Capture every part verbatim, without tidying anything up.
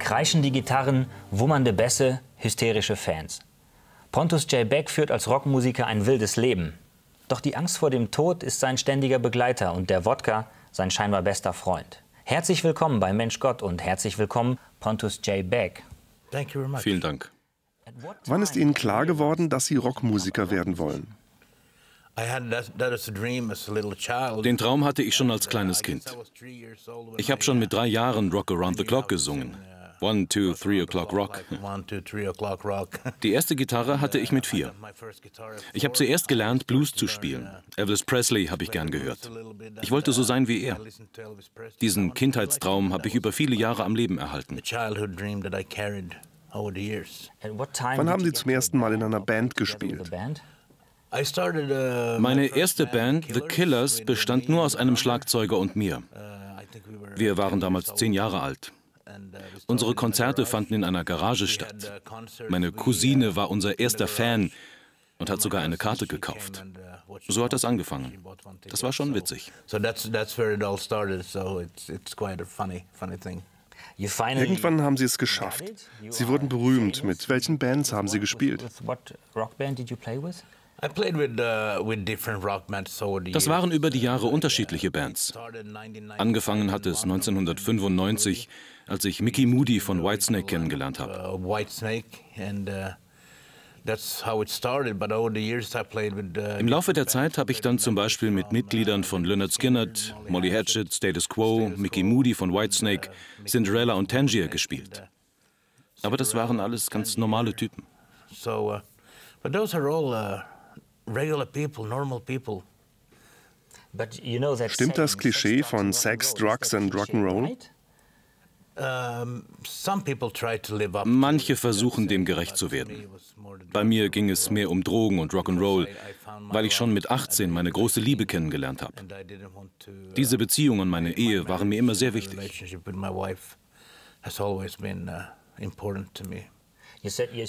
Kreischende Gitarren, wummernde Bässe, hysterische Fans. Pontus J. Beck führt als Rockmusiker ein wildes Leben. Doch die Angst vor dem Tod ist sein ständiger Begleiter und der Wodka sein scheinbar bester Freund. Herzlich willkommen bei Mensch Gott und herzlich willkommen Pontus J. Beck. Vielen Dank. Wann ist Ihnen klar geworden, dass Sie Rockmusiker werden wollen? Den Traum hatte ich schon als kleines Kind. Ich habe schon mit drei Jahren Rock Around the Clock gesungen. One, two, three o'clock rock. Die erste Gitarre hatte ich mit vier. Ich habe zuerst gelernt, Blues zu spielen. Elvis Presley habe ich gern gehört. Ich wollte so sein wie er. Diesen Kindheitstraum habe ich über viele Jahre am Leben erhalten. Wann haben Sie zum ersten Mal in einer Band gespielt? Meine erste Band, The Killers, bestand nur aus einem Schlagzeuger und mir. Wir waren damals zehn Jahre alt. Unsere Konzerte fanden in einer Garage statt. Meine Cousine war unser erster Fan und hat sogar eine Karte gekauft. So hat das angefangen. Das war schon witzig. Irgendwann haben Sie es geschafft. Sie wurden berühmt. Mit welchen Bands haben Sie gespielt? Das waren über die Jahre unterschiedliche Bands. Angefangen hatte es neunzehnhundertfünfundneunzig, als ich Mickey Moody von Whitesnake kennengelernt habe. Im Laufe der Zeit habe ich dann zum Beispiel mit Mitgliedern von Lynyrd Skynyrd, Molly Hatchet, Status Quo, Mickey Moody von Whitesnake, Cinderella und Tangier gespielt. Aber das waren alles ganz normale Typen. Regular people, normal people. Stimmt das Klischee von Sex, Drugs and Rock'n'Roll? Manche versuchen, dem gerecht zu werden. Bei mir ging es mehr um Drogen und Rock'n'Roll, weil ich schon mit achtzehn meine große Liebe kennengelernt habe. Diese Beziehung und meine Ehe waren mir immer sehr wichtig.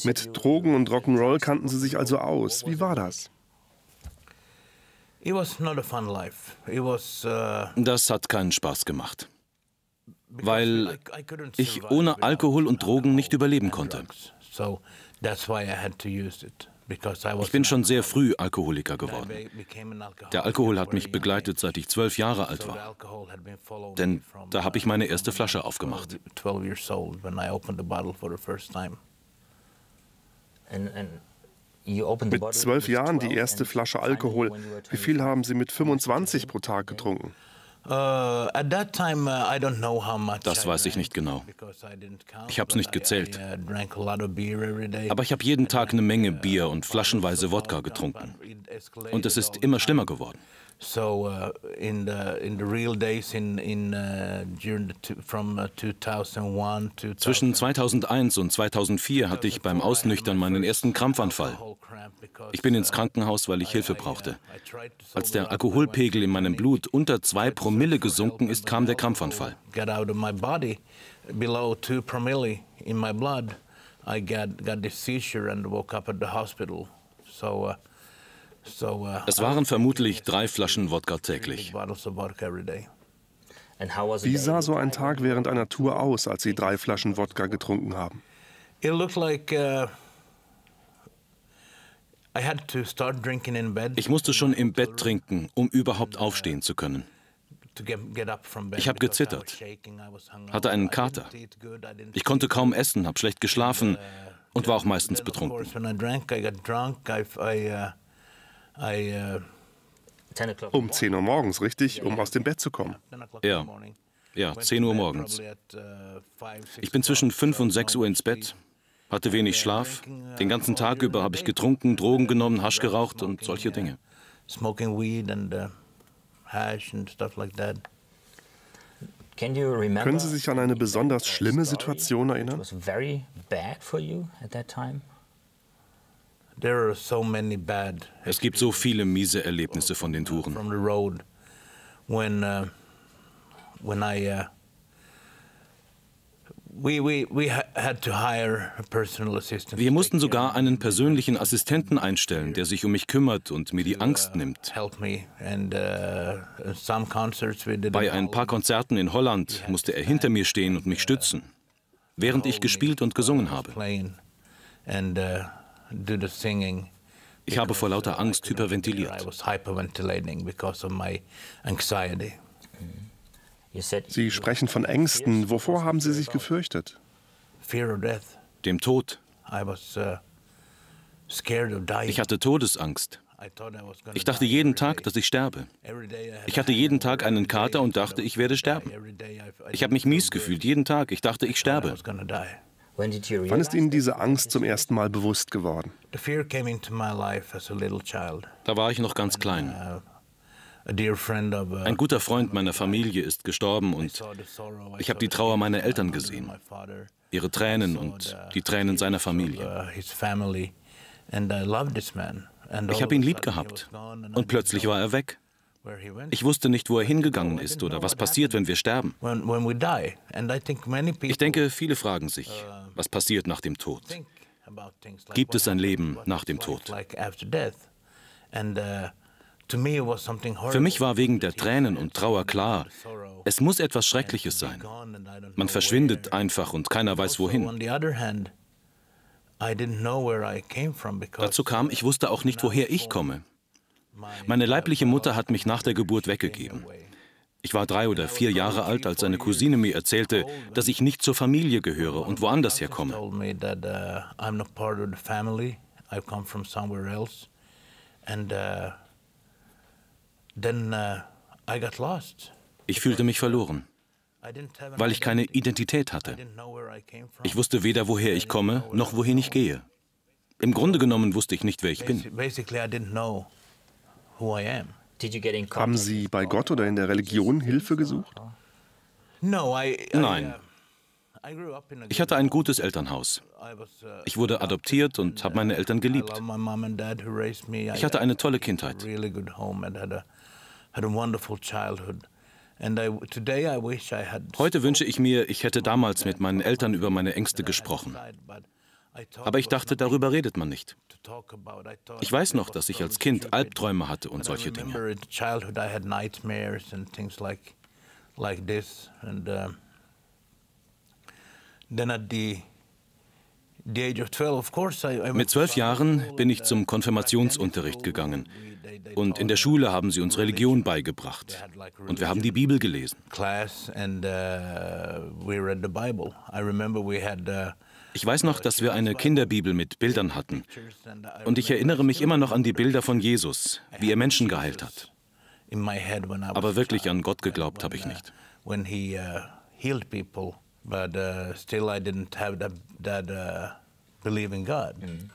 Mit Drogen und Rock'n'Roll kannten Sie sich also aus. Wie war das? Das hat keinen Spaß gemacht, weil ich ohne Alkohol und Drogen nicht überleben konnte. Ich bin schon sehr früh Alkoholiker geworden. Der Alkohol hat mich begleitet, seit ich zwölf Jahre alt war. Denn da habe ich meine erste Flasche aufgemacht. Mit zwölf Jahren die erste Flasche Alkohol. Wie viel haben Sie mit fünfundzwanzig pro Tag getrunken? Das weiß ich nicht genau. Ich habe es nicht gezählt. Aber ich habe jeden Tag eine Menge Bier und flaschenweise Wodka getrunken. Und es ist immer schlimmer geworden. Zwischen zweitausendeins und zweitausendvier hatte ich beim Ausnüchtern meinen ersten Krampfanfall. Ich bin ins Krankenhaus, weil ich Hilfe brauchte. Als der Alkoholpegel in meinem Blut unter zwei Promille gesunken ist, kam der Krampfanfall. Es waren vermutlich drei Flaschen Wodka täglich. Wie sah so ein Tag während einer Tour aus, als Sie drei Flaschen Wodka getrunken haben? Ich musste schon im Bett trinken, um überhaupt aufstehen zu können. Ich habe gezittert, hatte einen Kater. Ich konnte kaum essen, habe schlecht geschlafen und war auch meistens betrunken. Um zehn Uhr morgens, richtig, um aus dem Bett zu kommen? Ja, ja, zehn Uhr morgens. Ich bin zwischen fünf und sechs Uhr ins Bett, hatte wenig Schlaf. Den ganzen Tag über habe ich getrunken, Drogen genommen, Hasch geraucht und solche Dinge. Können Sie sich an eine besonders schlimme Situation erinnern? Es gibt so viele miese Erlebnisse von den Touren. Wir mussten sogar einen persönlichen Assistenten einstellen, der sich um mich kümmert und mir die Angst nimmt. Bei ein paar Konzerten in Holland musste er hinter mir stehen und mich stützen. während ich gespielt und gesungen habe. Ich habe vor lauter Angst hyperventiliert. Sie sprechen von Ängsten. Wovor haben Sie sich gefürchtet? Dem Tod. Ich hatte Todesangst. Ich dachte jeden Tag, dass ich sterbe. Ich hatte jeden Tag einen Kater und dachte, ich werde sterben. Ich habe mich mies gefühlt, jeden Tag. Ich dachte, ich sterbe. Wann ist Ihnen diese Angst zum ersten Mal bewusst geworden? Da war ich noch ganz klein. Ein guter Freund meiner Familie ist gestorben und ich habe die Trauer meiner Eltern gesehen, ihre Tränen und die Tränen seiner Familie. Ich habe ihn lieb gehabt und plötzlich war er weg. Ich wusste nicht, wo er hingegangen ist oder was passiert, wenn wir sterben. Ich denke, viele fragen sich, was passiert nach dem Tod? Gibt es ein Leben nach dem Tod? Für mich war wegen der Tränen und Trauer klar, es muss etwas Schreckliches sein. Man verschwindet einfach und keiner weiß, wohin. Dazu kam, ich wusste auch nicht, woher ich komme. Meine leibliche Mutter hat mich nach der Geburt weggegeben. Ich war drei oder vier Jahre alt, als eine Cousine mir erzählte, dass ich nicht zur Familie gehöre und woanders herkomme. Ich fühlte mich verloren, weil ich keine Identität hatte. Ich wusste weder, woher ich komme, noch wohin ich gehe. Im Grunde genommen wusste ich nicht, wer ich bin. Haben Sie bei Gott oder in der Religion Hilfe gesucht? Nein. Ich hatte ein gutes Elternhaus. Ich wurde adoptiert und habe meine Eltern geliebt. Ich hatte eine tolle Kindheit. Heute wünsche ich mir, ich hätte damals mit meinen Eltern über meine Ängste gesprochen. Aber ich dachte, darüber redet man nicht. Ich weiß noch, dass ich als Kind Albträume hatte und solche Dinge. Mit zwölf Jahren bin ich zum Konfirmationsunterricht gegangen und in der Schule haben sie uns Religion beigebracht und wir haben die Bibel gelesen. Ich weiß noch, dass wir eine Kinderbibel mit Bildern hatten und ich erinnere mich immer noch an die Bilder von Jesus, wie er Menschen geheilt hat. Aber wirklich an Gott geglaubt habe ich nicht. But uh, still I didn't have that, that uh, belief in God. Mm.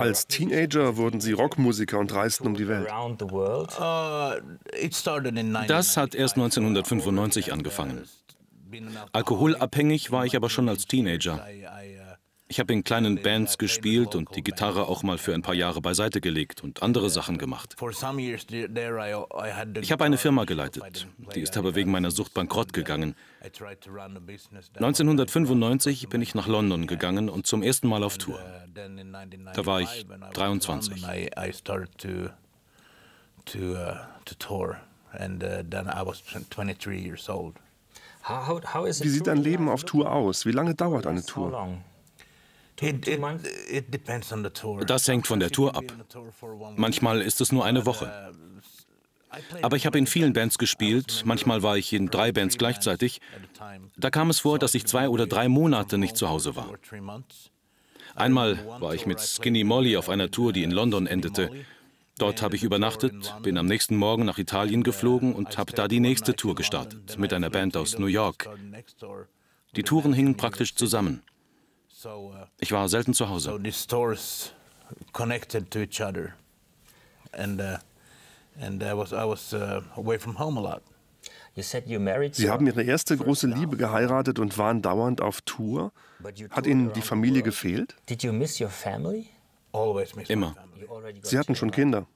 Als Teenager wurden Sie Rockmusiker und reisten um die Welt. Das hat erst neunzehnhundertfünfundneunzig angefangen. Alkoholabhängig war ich aber schon als Teenager. Ich habe in kleinen Bands gespielt und die Gitarre auch mal für ein paar Jahre beiseite gelegt und andere Sachen gemacht. Ich habe eine Firma geleitet, die ist aber wegen meiner Sucht bankrott gegangen. neunzehnhundertfünfundneunzig bin ich nach London gegangen und zum ersten Mal auf Tour. Da war ich dreiundzwanzig. Wie sieht ein Leben auf Tour aus? Wie lange dauert eine Tour? Das hängt von der Tour ab. Manchmal ist es nur eine Woche. Aber ich habe in vielen Bands gespielt, manchmal war ich in drei Bands gleichzeitig. Da kam es vor, dass ich zwei oder drei Monate nicht zu Hause war. Einmal war ich mit Skinny Molly auf einer Tour, die in London endete. Dort habe ich übernachtet, bin am nächsten Morgen nach Italien geflogen und habe da die nächste Tour gestartet, mit einer Band aus New York. Die Touren hingen praktisch zusammen. Ich war selten zu Hause. Sie haben Ihre erste große Liebe geheiratet und waren dauernd auf Tour. Hat Ihnen die Familie gefehlt? Immer. Sie hatten schon Kinder.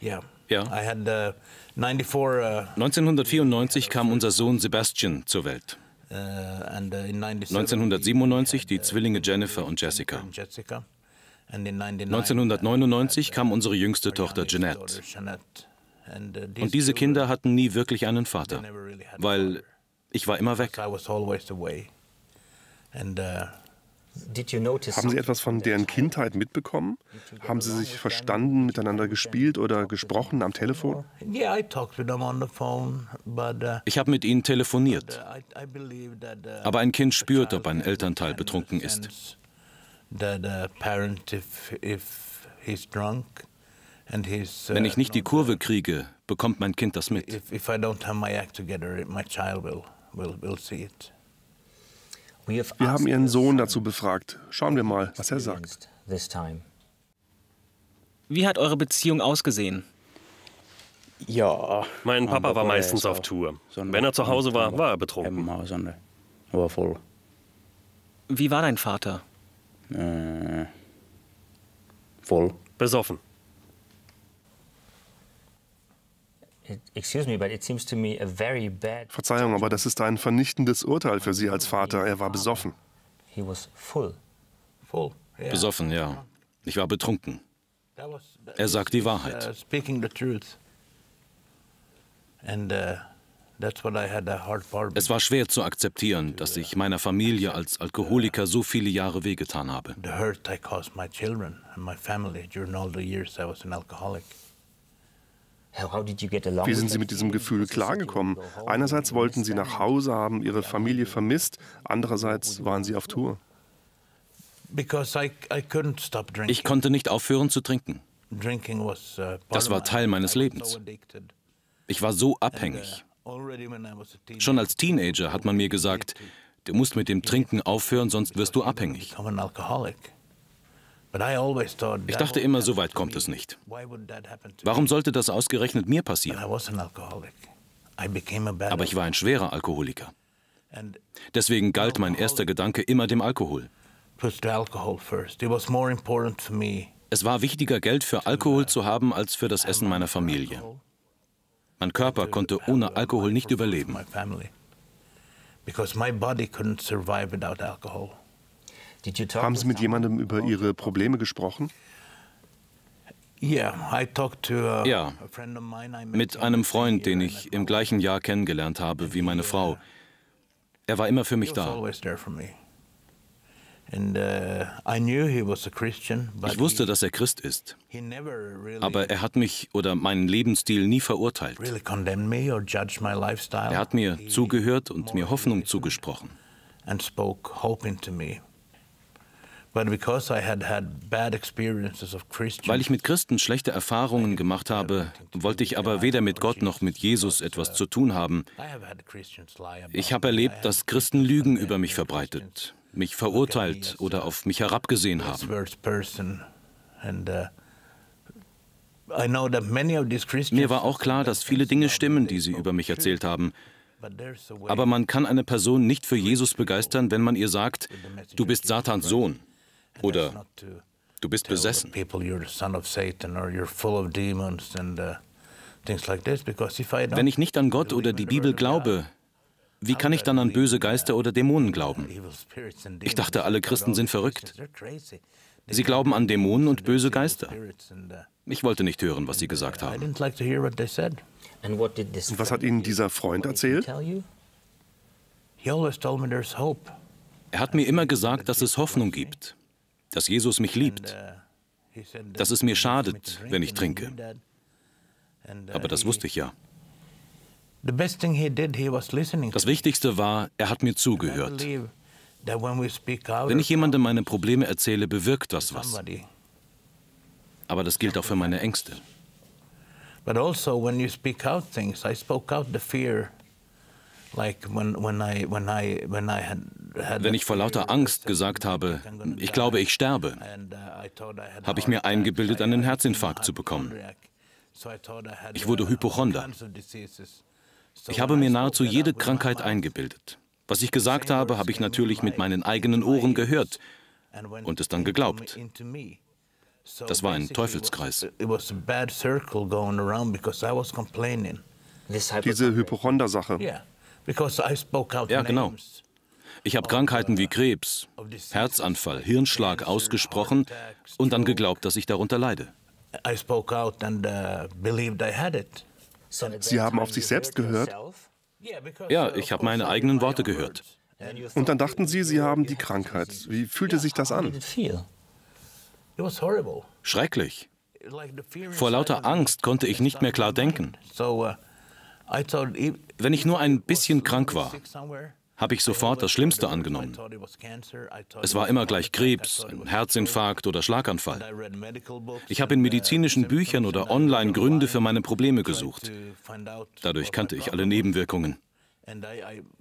Ja. neunzehnhundertvierundneunzig kam unser Sohn Sebastian zur Welt. neunzehnhundertsiebenundneunzig die Zwillinge Jennifer und Jessica. neunzehnhundertneunundneunzig kam unsere jüngste Tochter Jeanette. Und diese Kinder hatten nie wirklich einen Vater, weil ich war immer weg. And, uh, haben Sie etwas von deren Kindheit mitbekommen? Haben Sie sich verstanden, miteinander gespielt oder gesprochen am Telefon? Ich habe mit ihnen telefoniert. Aber ein Kind spürt, ob ein Elternteil betrunken ist. Wenn ich nicht die Kurve kriege, bekommt mein Kind das mit. Wir haben Ihren Sohn dazu befragt. Schauen wir mal, was er sagt. Wie hat eure Beziehung ausgesehen? Ja, mein Papa war meistens auf Tour. Wenn er zu Hause war, war er betrunken. Wie war dein Vater? Voll. Besoffen. Verzeihung, aber das ist ein vernichtendes Urteil für Sie als Vater. Er war besoffen. Besoffen, ja. Ich war betrunken. Er sagt die Wahrheit. Es war schwer zu akzeptieren, dass ich meiner Familie als Alkoholiker so viele Jahre wehgetan habe. Wie sind Sie mit diesem Gefühl klargekommen? Einerseits wollten Sie nach Hause, haben Ihre Familie vermisst, andererseits waren Sie auf Tour. Ich konnte nicht aufhören zu trinken. Das war Teil meines Lebens. Ich war so abhängig. Schon als Teenager hat man mir gesagt, du musst mit dem Trinken aufhören, sonst wirst du abhängig. Ich dachte immer, so weit kommt es nicht. Warum sollte das ausgerechnet mir passieren? Aber ich war ein schwerer Alkoholiker. Deswegen galt mein erster Gedanke immer dem Alkohol. Es war wichtiger, Geld für Alkohol zu haben, als für das Essen meiner Familie. Mein Körper konnte ohne Alkohol nicht überleben. Haben Sie mit jemandem über Ihre Probleme gesprochen? Ja, mit einem Freund, den ich im gleichen Jahr kennengelernt habe wie meine Frau. Er war immer für mich da. Ich wusste, dass er Christ ist, aber er hat mich oder meinen Lebensstil nie verurteilt. Er hat mir zugehört und mir Hoffnung zugesprochen. Weil ich mit Christen schlechte Erfahrungen gemacht habe, wollte ich aber weder mit Gott noch mit Jesus etwas zu tun haben. Ich habe erlebt, dass Christen Lügen über mich verbreitet, mich verurteilt oder auf mich herabgesehen haben. Mir war auch klar, dass viele Dinge stimmen, die sie über mich erzählt haben. Aber man kann eine Person nicht für Jesus begeistern, wenn man ihr sagt, du bist Satans Sohn. Oder du bist besessen. Wenn ich nicht an Gott oder die Bibel glaube, wie kann ich dann an böse Geister oder Dämonen glauben? Ich dachte, alle Christen sind verrückt. Sie glauben an Dämonen und böse Geister. Ich wollte nicht hören, was sie gesagt haben. Und was hat Ihnen dieser Freund erzählt? Er hat mir immer gesagt, dass es Hoffnung gibt, dass Jesus mich liebt, dass es mir schadet, wenn ich trinke. Aber das wusste ich ja. Das Wichtigste war, er hat mir zugehört. Wenn ich jemandem meine Probleme erzähle, bewirkt das was. Aber das gilt auch für meine Ängste. Wenn ich vor lauter Angst gesagt habe, ich glaube, ich sterbe, habe ich mir eingebildet, einen Herzinfarkt zu bekommen. Ich wurde Hypochonder. Ich habe mir nahezu jede Krankheit eingebildet. Was ich gesagt habe, habe ich natürlich mit meinen eigenen Ohren gehört und es dann geglaubt. Das war ein Teufelskreis. Diese Hypochonder-Sache. Ja, genau. Ich habe Krankheiten wie Krebs, Herzanfall, Hirnschlag ausgesprochen und dann geglaubt, dass ich darunter leide. Sie haben auf sich selbst gehört? Ja, ich habe meine eigenen Worte gehört. Und dann dachten sie, sie haben die Krankheit. Wie fühlte sich das an? Schrecklich. Vor lauter Angst konnte ich nicht mehr klar denken. Wenn ich nur ein bisschen krank war, habe ich sofort das Schlimmste angenommen. Es war immer gleich Krebs, ein Herzinfarkt oder Schlaganfall. Ich habe in medizinischen Büchern oder online Gründe für meine Probleme gesucht. Dadurch kannte ich alle Nebenwirkungen.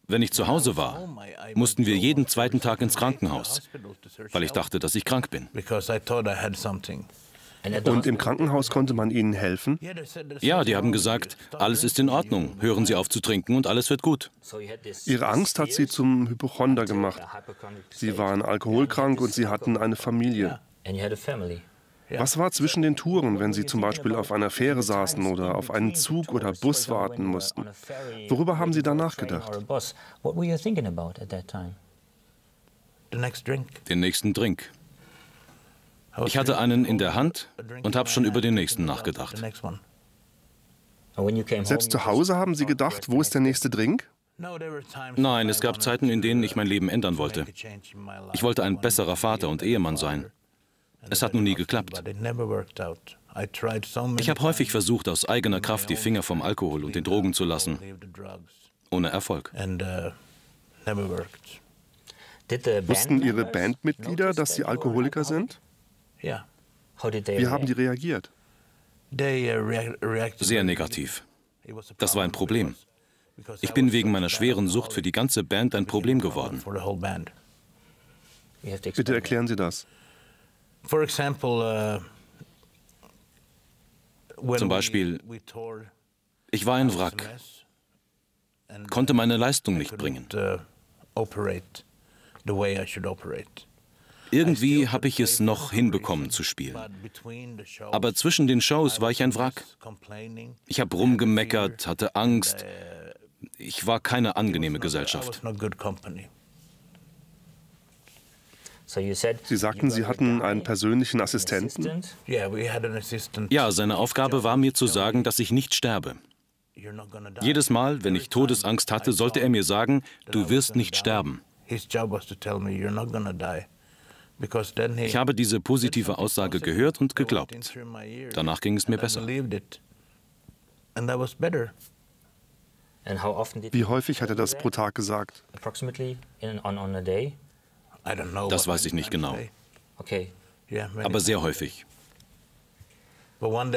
Wenn ich zu Hause war, mussten wir jeden zweiten Tag ins Krankenhaus, weil ich dachte, dass ich krank bin. Und im Krankenhaus konnte man ihnen helfen? Ja, die haben gesagt, alles ist in Ordnung, hören Sie auf zu trinken und alles wird gut. Ihre Angst hat sie zum Hypochonder gemacht. Sie waren alkoholkrank und sie hatten eine Familie. Was war zwischen den Touren, wenn Sie zum Beispiel auf einer Fähre saßen oder auf einen Zug oder Bus warten mussten? Worüber haben Sie da nachgedacht? Den nächsten Drink. Ich hatte einen in der Hand und habe schon über den nächsten nachgedacht. Selbst zu Hause haben Sie gedacht, wo ist der nächste Drink? Nein, es gab Zeiten, in denen ich mein Leben ändern wollte. Ich wollte ein besserer Vater und Ehemann sein. Es hat nun nie geklappt. Ich habe häufig versucht, aus eigener Kraft die Finger vom Alkohol und den Drogen zu lassen. Ohne Erfolg. Wussten Ihre Bandmitglieder, dass Sie Alkoholiker sind? Wie haben die reagiert? Sehr negativ. Das war ein Problem. Ich bin wegen meiner schweren Sucht für die ganze Band ein Problem geworden. Bitte erklären Sie das. Zum Beispiel, ich war ein Wrack, konnte meine Leistung nicht bringen. Irgendwie habe ich es noch hinbekommen zu spielen. Aber zwischen den Shows war ich ein Wrack. Ich habe rumgemeckert, hatte Angst. Ich war keine angenehme Gesellschaft. Sie sagten, Sie hatten einen persönlichen Assistenten? Ja, seine Aufgabe war mir zu sagen, dass ich nicht sterbe. Jedes Mal, wenn ich Todesangst hatte, sollte er mir sagen, du wirst nicht sterben. Ich habe diese positive Aussage gehört und geglaubt. Danach ging es mir besser. Wie häufig hat er das pro Tag gesagt? Das weiß ich nicht genau. Aber sehr häufig.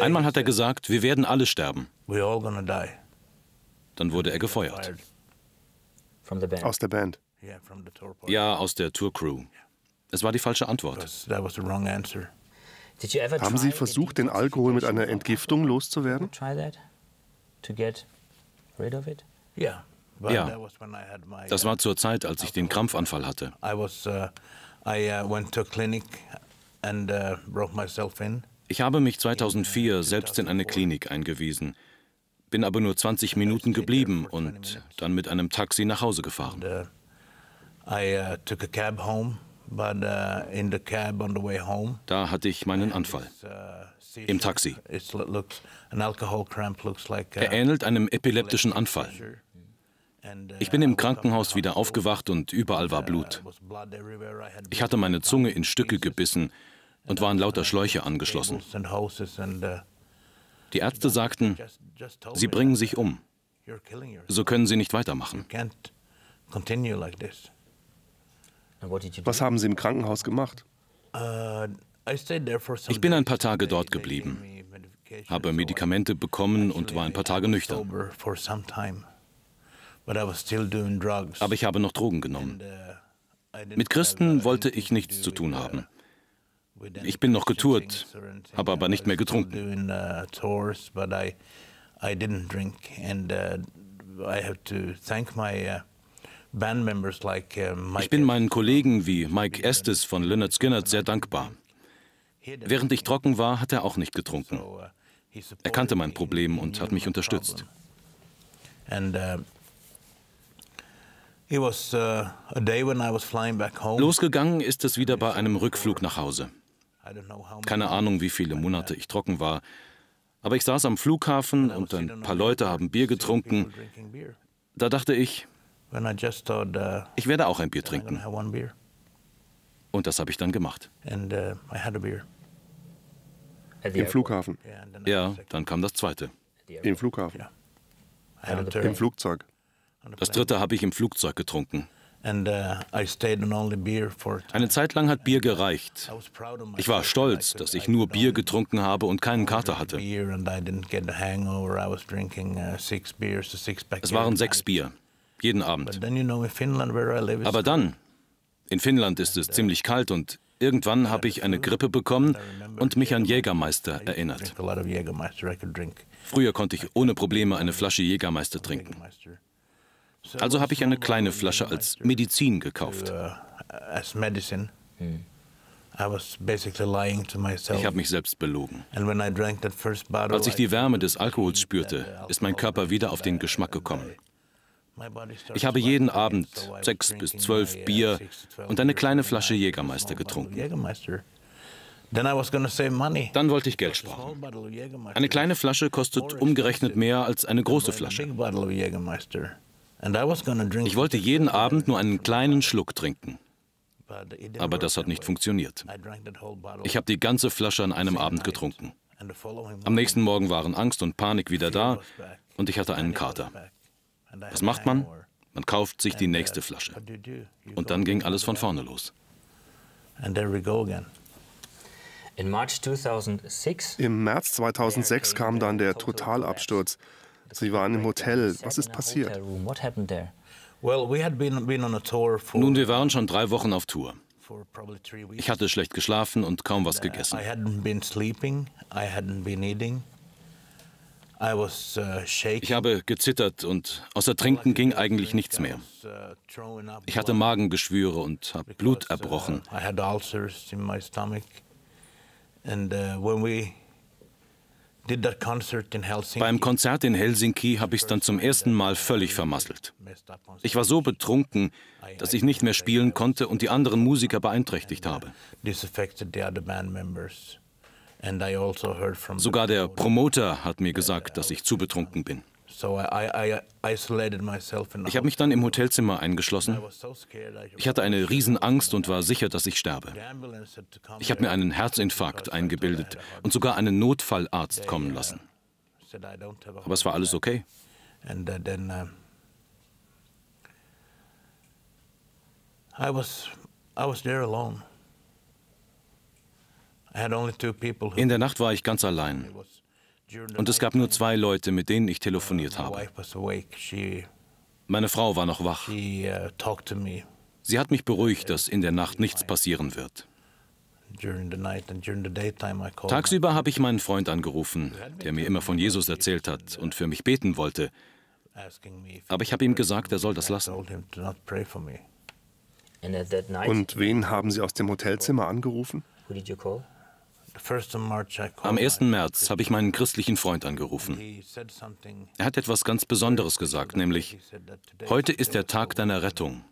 Einmal hat er gesagt, wir werden alle sterben. Dann wurde er gefeuert. Aus der Band? Ja, aus der Tourcrew. Es war die falsche Antwort. Haben Sie versucht, den Alkohol mit einer Entgiftung loszuwerden? Ja. Ja, das war zur Zeit, als ich den Krampfanfall hatte. Ich habe mich zweitausendvier selbst in eine Klinik eingewiesen, bin aber nur zwanzig Minuten geblieben und dann mit einem Taxi nach Hause gefahren. Da hatte ich meinen Anfall. Im Taxi. Er ähnelt einem epileptischen Anfall. Ich bin im Krankenhaus wieder aufgewacht und überall war Blut. Ich hatte meine Zunge in Stücke gebissen und war an lauter Schläuche angeschlossen. Die Ärzte sagten, Sie bringen sich um. So können Sie nicht weitermachen. Was haben Sie im Krankenhaus gemacht? Ich bin ein paar Tage dort geblieben, habe Medikamente bekommen und war ein paar Tage nüchtern. Aber ich habe noch Drogen genommen. Mit Christen wollte ich nichts zu tun haben. Ich bin noch getourt, habe aber nicht mehr getrunken. Ich bin meinen Kollegen wie Mike Estes von Lynyrd Skynyrd sehr dankbar. Während ich trocken war, hat er auch nicht getrunken. Er kannte mein Problem und hat mich unterstützt. Losgegangen ist es wieder bei einem Rückflug nach Hause. Keine Ahnung, wie viele Monate ich trocken war, aber ich saß am Flughafen und ein paar Leute haben Bier getrunken. Da dachte ich, Ich werde auch ein Bier trinken. Und das habe ich dann gemacht. Im Flughafen. Ja, dann kam das zweite. Im Flughafen. Ja. Im Flugzeug. Das dritte habe ich im Flugzeug getrunken. Eine Zeit lang hat Bier gereicht. Ich war stolz, dass ich nur Bier getrunken habe und keinen Kater hatte. Es waren sechs Bier, jeden Abend. Aber dann, in Finnland ist es ziemlich kalt und irgendwann habe ich eine Grippe bekommen und mich an Jägermeister erinnert. Früher konnte ich ohne Probleme eine Flasche Jägermeister trinken. Also habe ich eine kleine Flasche als Medizin gekauft. Ich habe mich selbst belogen. Als ich die Wärme des Alkohols spürte, ist mein Körper wieder auf den Geschmack gekommen. Ich habe jeden Abend sechs bis zwölf Bier und eine kleine Flasche Jägermeister getrunken. Dann wollte ich Geld sparen. Eine kleine Flasche kostet umgerechnet mehr als eine große Flasche. Ich wollte jeden Abend nur einen kleinen Schluck trinken. Aber das hat nicht funktioniert. Ich habe die ganze Flasche an einem Abend getrunken. Am nächsten Morgen waren Angst und Panik wieder da und ich hatte einen Kater. Was macht man? Man kauft sich die nächste Flasche. Und dann ging alles von vorne los. Im März zweitausendsechs kam dann der Totalabsturz. Sie waren im Hotel. Was ist passiert? Nun, wir waren schon drei Wochen auf Tour. Ich hatte schlecht geschlafen und kaum was gegessen. Ich habe gezittert und außer Trinken ging eigentlich nichts mehr. Ich hatte Magengeschwüre und habe Blut erbrochen. Beim Konzert in Helsinki habe ich es dann zum ersten Mal völlig vermasselt. Ich war so betrunken, dass ich nicht mehr spielen konnte und die anderen Musiker beeinträchtigt habe. Sogar der Promoter hat mir gesagt, dass ich zu betrunken bin. Ich habe mich dann im Hotelzimmer eingeschlossen. Ich hatte eine Riesenangst und war sicher, dass ich sterbe. Ich habe mir einen Herzinfarkt eingebildet und sogar einen Notfallarzt kommen lassen. Aber es war alles okay. In der Nacht war ich ganz allein. Und es gab nur zwei Leute, mit denen ich telefoniert habe. Meine Frau war noch wach. Sie hat mich beruhigt, dass in der Nacht nichts passieren wird. Tagsüber habe ich meinen Freund angerufen, der mir immer von Jesus erzählt hat und für mich beten wollte. Aber ich habe ihm gesagt, er soll das lassen. Und wen haben Sie aus dem Hotelzimmer angerufen? Am ersten März habe ich meinen christlichen Freund angerufen. Er hat etwas ganz Besonderes gesagt, nämlich, heute ist der Tag deiner Rettung.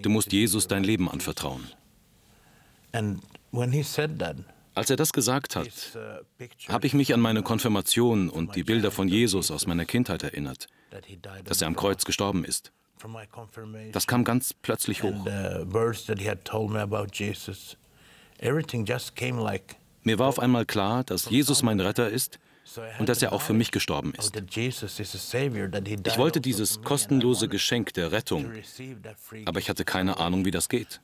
Du musst Jesus dein Leben anvertrauen. Als er das gesagt hat, habe ich mich an meine Konfirmation und die Bilder von Jesus aus meiner Kindheit erinnert, dass er am Kreuz gestorben ist. Das kam ganz plötzlich hoch. Mir war auf einmal klar, dass Jesus mein Retter ist und dass er auch für mich gestorben ist. Ich wollte dieses kostenlose Geschenk der Rettung, aber ich hatte keine Ahnung, wie das geht.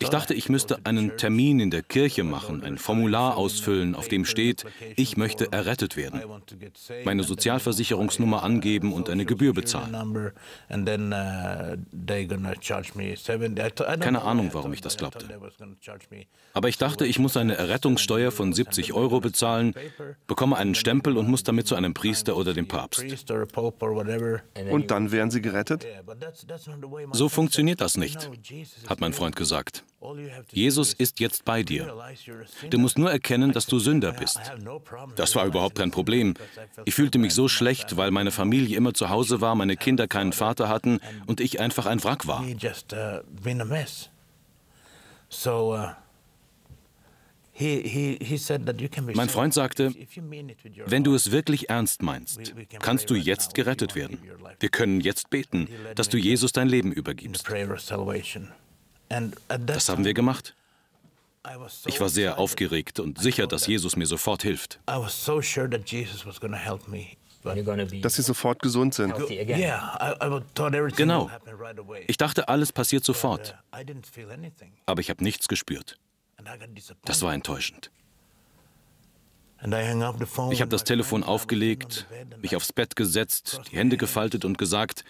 Ich dachte, ich müsste einen Termin in der Kirche machen, ein Formular ausfüllen, auf dem steht, ich möchte errettet werden, meine Sozialversicherungsnummer angeben und eine Gebühr bezahlen. Keine Ahnung, warum ich das glaubte. Aber ich dachte, ich muss eine Errettungssteuer von siebzig Euro bezahlen, bekomme einen Stempel und muss damit zu einem Priester oder dem Papst. Und dann wären sie gerettet? So funktioniert das nicht, hat mein Freund gesagt. Jesus ist jetzt bei dir. Du musst nur erkennen, dass du Sünder bist. Das war überhaupt kein Problem. Ich fühlte mich so schlecht, weil meine Familie immer zu Hause war, meine Kinder keinen Vater hatten und ich einfach ein Wrack war. Mein Freund sagte, wenn du es wirklich ernst meinst, kannst du jetzt gerettet werden. Wir können jetzt beten, dass du Jesus dein Leben übergibst. Das haben wir gemacht. Ich war sehr aufgeregt und sicher, dass Jesus mir sofort hilft. Dass sie sofort gesund sind. Genau. Ich dachte, alles passiert sofort. Aber ich habe nichts gespürt. Das war enttäuschend. Ich habe das Telefon aufgelegt, mich aufs Bett gesetzt, die Hände gefaltet und gesagt,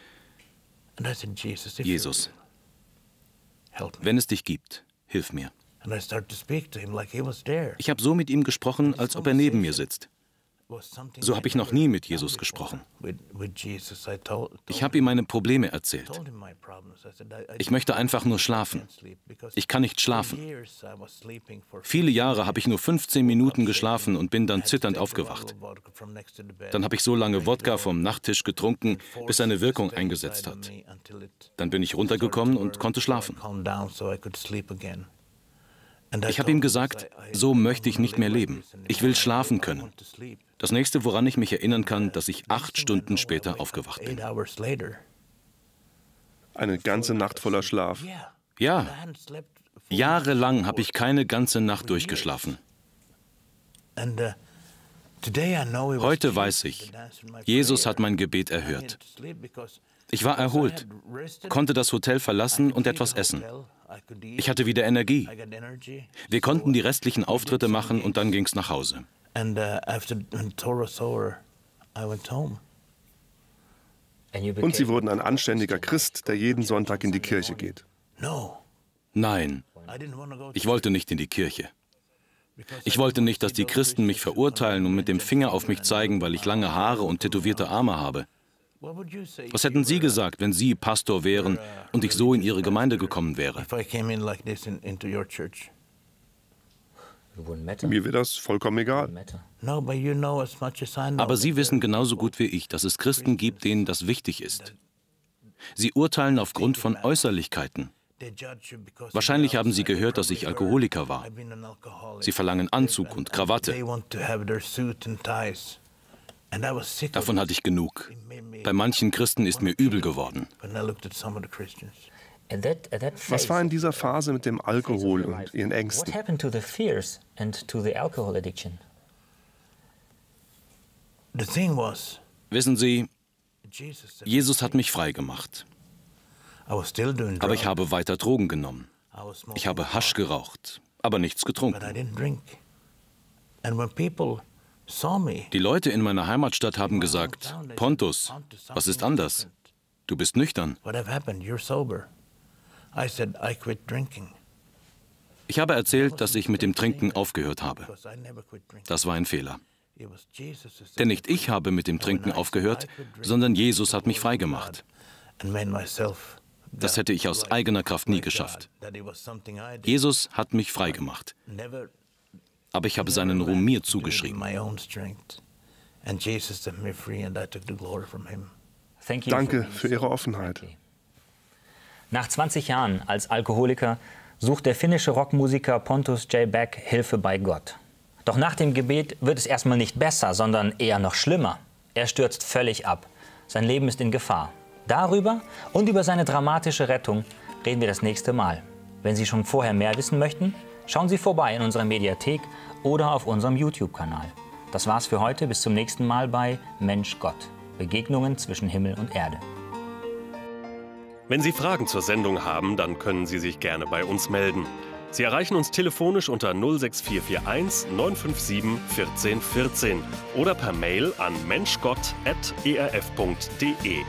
Jesus, wenn es dich gibt, hilf mir. Ich habe so mit ihm gesprochen, als ob er neben mir sitzt. So habe ich noch nie mit Jesus gesprochen. Ich habe ihm meine Probleme erzählt. Ich möchte einfach nur schlafen. Ich kann nicht schlafen. Viele Jahre habe ich nur fünfzehn Minuten geschlafen und bin dann zitternd aufgewacht. Dann habe ich so lange Wodka vom Nachttisch getrunken, bis seine Wirkung eingesetzt hat. Dann bin ich runtergekommen und konnte schlafen. Ich habe ihm gesagt, so möchte ich nicht mehr leben. Ich will schlafen können. Das nächste, woran ich mich erinnern kann, dass ich acht Stunden später aufgewacht bin. Eine ganze Nacht voller Schlaf. Ja. Jahrelang habe ich keine ganze Nacht durchgeschlafen. Heute weiß ich, Jesus hat mein Gebet erhört. Ich war erholt, konnte das Hotel verlassen und etwas essen. Ich hatte wieder Energie. Wir konnten die restlichen Auftritte machen und dann ging es nach Hause. Und Sie wurden ein anständiger Christ, der jeden Sonntag in die Kirche geht. Nein, ich wollte nicht in die Kirche. Ich wollte nicht, dass die Christen mich verurteilen und mit dem Finger auf mich zeigen, weil ich lange Haare und tätowierte Arme habe. Was hätten Sie gesagt, wenn Sie Pastor wären und ich so in Ihre Gemeinde gekommen wäre? Mir wäre das vollkommen egal. Aber Sie wissen genauso gut wie ich, dass es Christen gibt, denen das wichtig ist. Sie urteilen aufgrund von Äußerlichkeiten. Wahrscheinlich haben Sie gehört, dass ich Alkoholiker war. Sie verlangen Anzug und Krawatte. Davon hatte ich genug. Bei manchen Christen ist mir übel geworden. Was war in dieser Phase mit dem Alkohol und Ihren Ängsten? Wissen Sie, Jesus hat mich frei gemacht. Aber ich habe weiter Drogen genommen. Ich habe Hasch geraucht, aber nichts getrunken. Die Leute in meiner Heimatstadt haben gesagt, Pontus, was ist anders? Du bist nüchtern. Ich habe erzählt, dass ich mit dem Trinken aufgehört habe. Das war ein Fehler. Denn nicht ich habe mit dem Trinken aufgehört, sondern Jesus hat mich freigemacht. Das hätte ich aus eigener Kraft nie geschafft. Jesus hat mich freigemacht. Aber ich habe seinen Ruhm mir zugeschrieben. Danke für Ihre Offenheit. Nach zwanzig Jahren als Alkoholiker sucht der finnische Rockmusiker Pontus J. Beck Hilfe bei Gott. Doch nach dem Gebet wird es erstmal nicht besser, sondern eher noch schlimmer. Er stürzt völlig ab. Sein Leben ist in Gefahr. Darüber und über seine dramatische Rettung reden wir das nächste Mal. Wenn Sie schon vorher mehr wissen möchten, schauen Sie vorbei in unserer Mediathek oder auf unserem YouTube-Kanal. Das war's für heute. Bis zum nächsten Mal bei Mensch Gott. Begegnungen zwischen Himmel und Erde. Wenn Sie Fragen zur Sendung haben, dann können Sie sich gerne bei uns melden. Sie erreichen uns telefonisch unter null sechs vier vier eins, neun fünf sieben, eins vier eins vier oder per Mail an menschgott at e r f punkt de.